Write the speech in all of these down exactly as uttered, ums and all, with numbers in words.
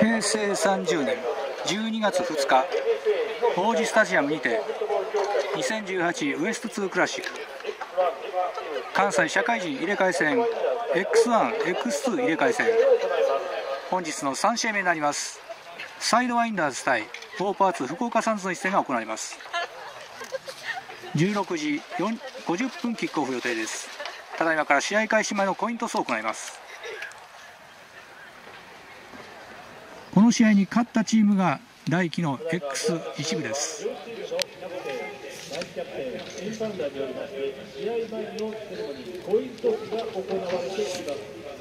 平成さんじゅうねんじゅうにがつふつか王子スタジアムにてにせんじゅうはちウエストツークラシック関西社会人入れ替え戦 エックスワンエックスツー 入れ替え戦、本日のさん試合目になります。サイドワインダーズ対オーパーツ福岡サンズの一戦が行われます。じゅうろくじごじゅっぷんキックオフ予定です。ただいまから試合開始前のコイントスを行います。この試合に勝ったチームが来季の エックスワン 部です。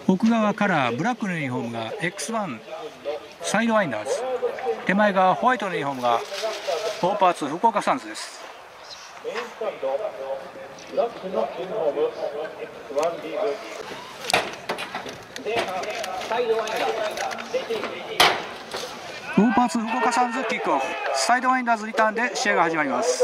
奥側からブラックのユニフォームが エックスワン サイドワインダーズ、手前側ホワイトのユニフォームがオーパーツ福岡サンズです。オーパーツ福岡サンズキックオフ、サイドワインダーズリターンで試合が始まります。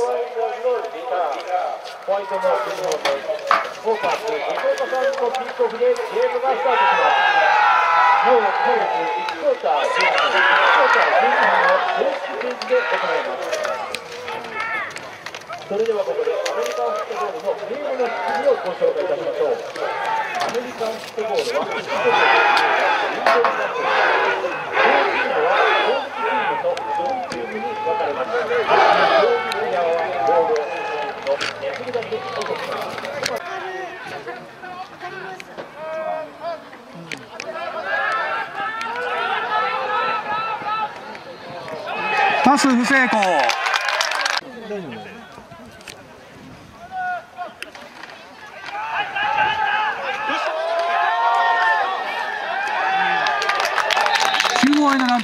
それではここでアメリカンフットボールのゲームの仕組みをご紹介いたしましょう。アメリカンフットボールは一度で両チームは攻撃チームと守備チームに分かれます。攻撃プレイヤーはボールを攻撃チームの振り出しで落とします。パス不成功。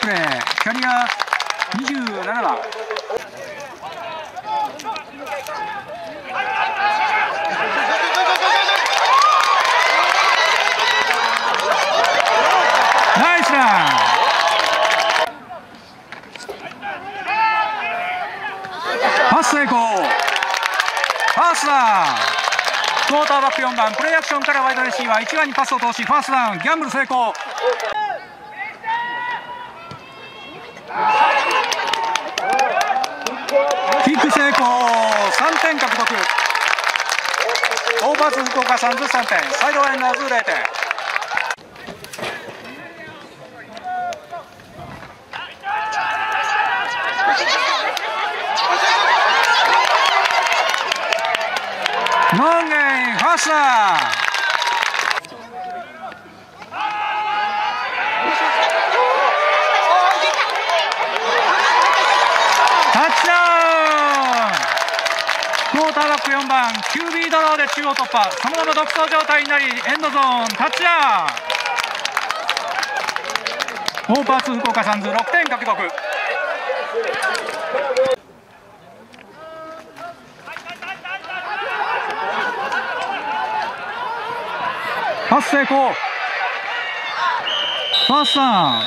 キャリアにじゅうななばん、ナイスラン。パス成功、パスダウン。クォーターバックよんばん、プレーアクションからワイドレシーバーいちばんにパスを通しファーストダウン、ギャンブル成功。成功、さんてん獲得。オーバーツ福岡サンズさんてん、サイドワインダーズゼロてん。門限ファースター。よんばん キュービー ドローで中央突破、そのまま独走状態になりエンドゾーンタッチダウン。オーパーツ福岡サンズろくてん獲得。パス成功、ファーストダウン。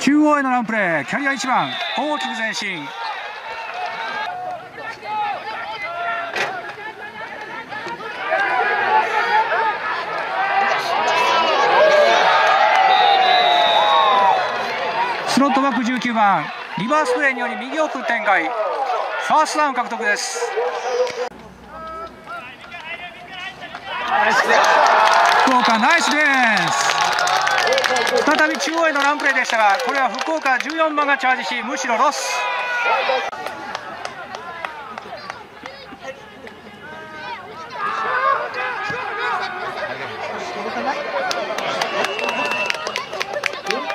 中央へのランプレー、キャリアいちばん大きく前進。スロットバックじゅうきゅうばん、リバースプレーにより右奥展開、ファーストダウン獲得です。福岡ナイスディフェンス。再び中央へのランプレーでしたが、これは福岡じゅうよんばんがチャージし、むしろロス。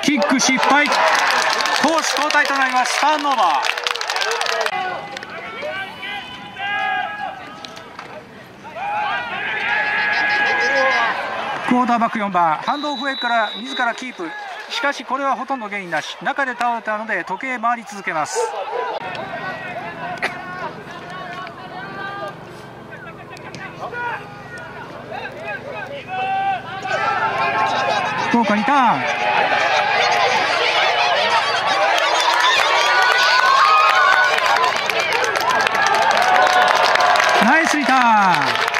キック失敗、攻守交代となります。ターンオーバー。クォーターバックよんばん、ハンドオフウェイから自らキープ、しかしこれはほとんど原因なし、中で倒れたので時計回り続けます。福岡にターン、ナイスリターン。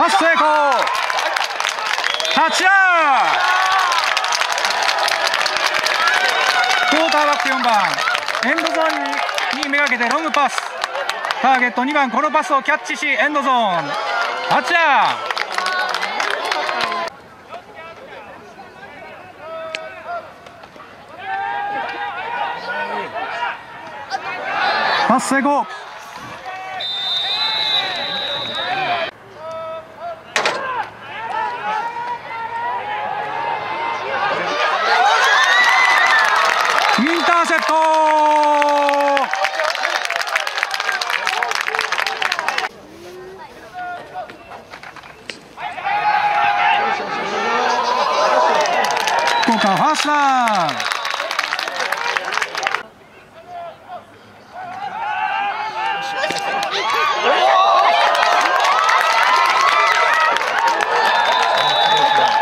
パス成功、タッチダウン。クォーターバックよんばん、エンドゾーンにめがけてロングパス、ターゲットにばん、このパスをキャッチしエンドゾーン、タッチダウン。パス成功。インターセプト。福岡ファーストダウン。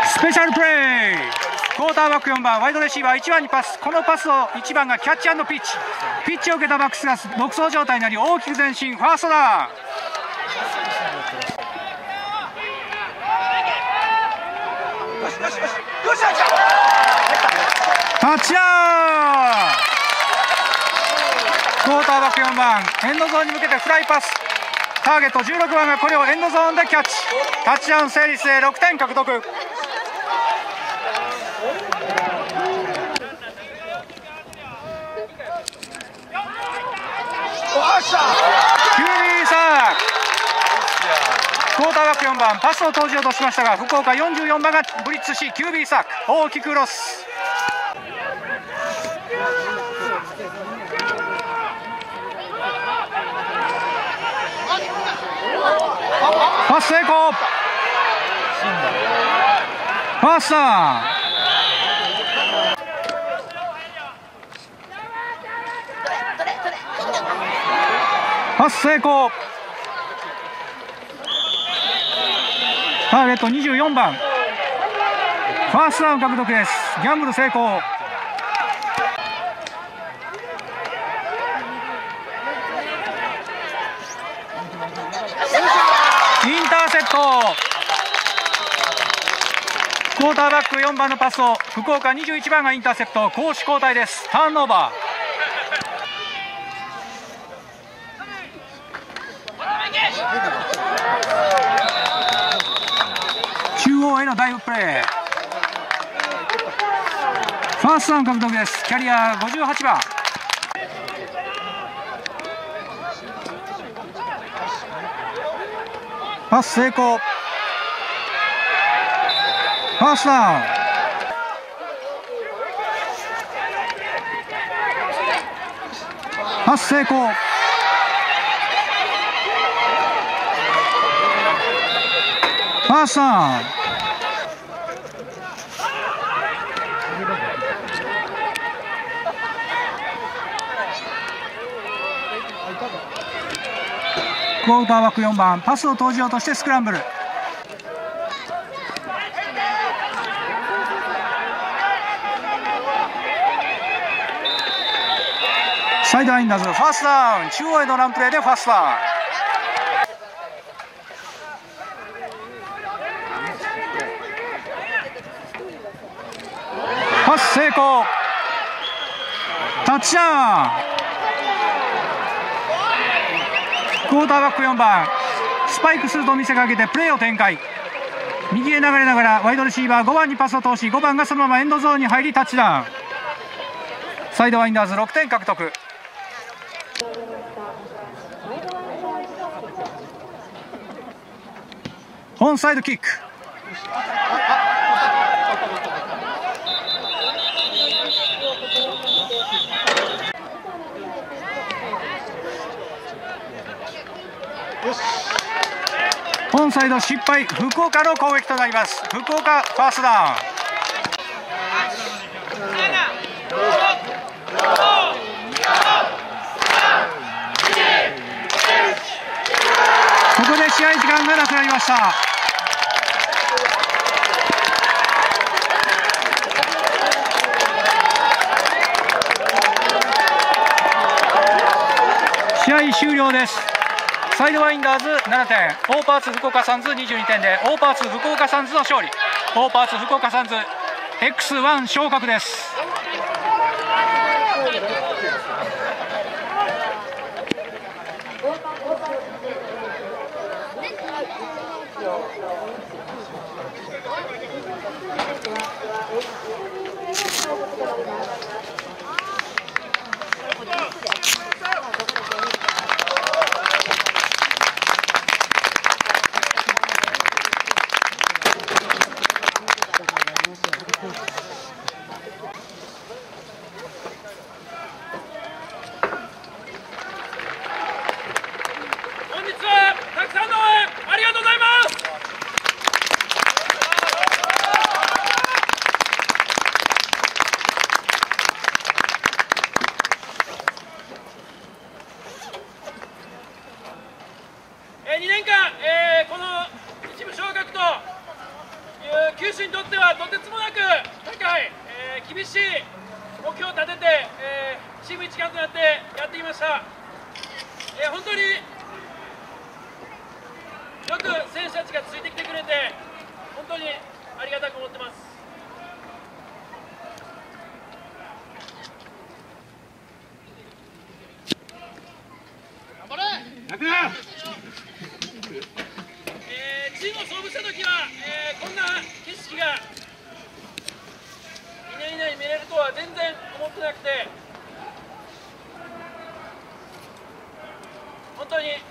スペシャルプレー、クォーターバックよんばん、ワイドレシーバーいちばんにパス、このパスをいちばんがキャッチ&ピッチ、ピッチを受けたバックスが独走状態になり大きく前進、ファーストダウン。タッチダウン。クォーターバックよんばん、エンドゾーンに向けてフライパス、ターゲットじゅうろくばんがこれをエンドゾーンでキャッチ、タッチダウン成立でろくてん獲得。クォーターバックよんばん、パスを投じようとしましたが福岡よんじゅうよんばんがブリッツし キュービー サーク、大きくロス。パス成功、ファーストダウン。パス成功、ターゲットにじゅうよんばん、ファーストダウン獲得です。ギャンブル成功。インターセプト。クォーターバックよんばんのパスを福岡にじゅういちばんがインターセプト、攻守交代です。ターンオーバー。中央へのダイブプレー、ファーストダウン獲得です。キャリアごじゅうはちばん。パス成功、ファーストダウン。パス成功、ファーストダウン。クォーターバックよんばん、パスを投じようとしてスクランブル、サイドラインだぞ、ファーストダウン。中央へのランプレーでファーストダウン。パス成功、タッチダウン。クォーターバックよんばん、スパイクすると見せかけてプレーを展開、右へ流れながらワイドレシーバーごばんにパスを通しごばんがそのままエンドゾーンに入りタッチダウン。サイドワインダーズろくてん獲得。オンサイドキック、オンサイド失敗、福岡の攻撃となります。福岡ファーストダウン。ここで試合時間がなくなりました。試合終了です。サイドワインダーズななてん、オーパーツ福岡サンズにじゅうにてんでオーパーツ福岡サンズの勝利。オーパーツ福岡サンズ エックスワン 昇格です。にねんかん、えー、この一部昇格という九州にとってはとてつもなく高い、えー、厳しい目標を立てて、えー、チーム一丸となってやってきました、えー、本当によく選手たちがついてきてくれて本当にありがたく思ってます。頑張れ。チームを創部したときは、えー、こんな景色がにねん以内に見れるとは全然思ってなくて、本当に、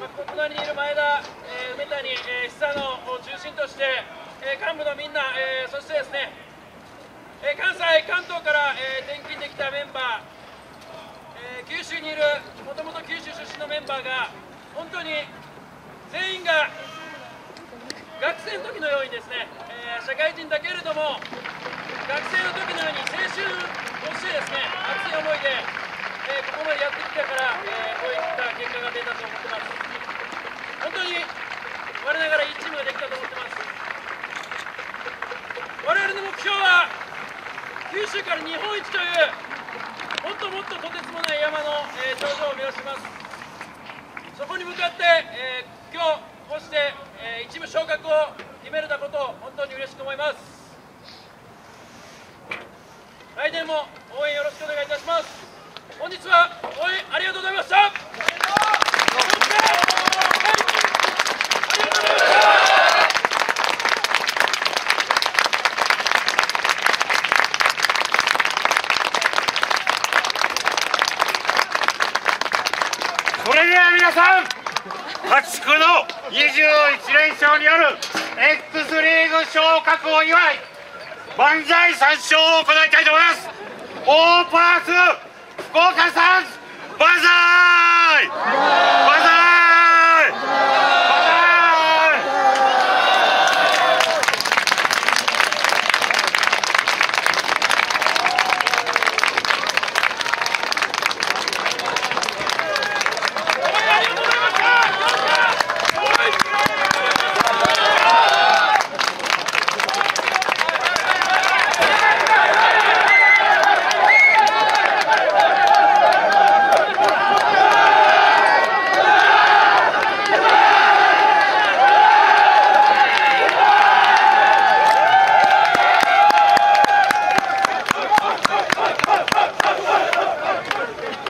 まあ、ここにいる前田、えー、梅谷、えー、久野を中心として、えー、幹部のみんな、えー、そしてですね、えー、関西、関東から、えー、転勤できたメンバー、えー、九州にいる、もともと九州出身のメンバーが、本当に全員が学生の時のようにですね、えー、社会人だけれども学生の時のように青春をしてですね、熱い思いで、えー、ここまでやってきたから、えー、こういった結果が出たと思ってます。本当に我ながらいいチームができたと思ってます。我々の目標は九州から日本一というもっともっととてつもない山の、えー、頂上を目指します。そこに向かって、えー、今日こうして、えー、一部昇格を決めれたことを本当に嬉しく思います。来年も応援よろしくお願いいたします。本日は応援ありがとうございました。それでは皆さん、破竹のにじゅういちれんしょうによる エックス リーグ昇格を祝い、万歳三唱を行いたいと思います。オーパーツ福岡さん、万歳。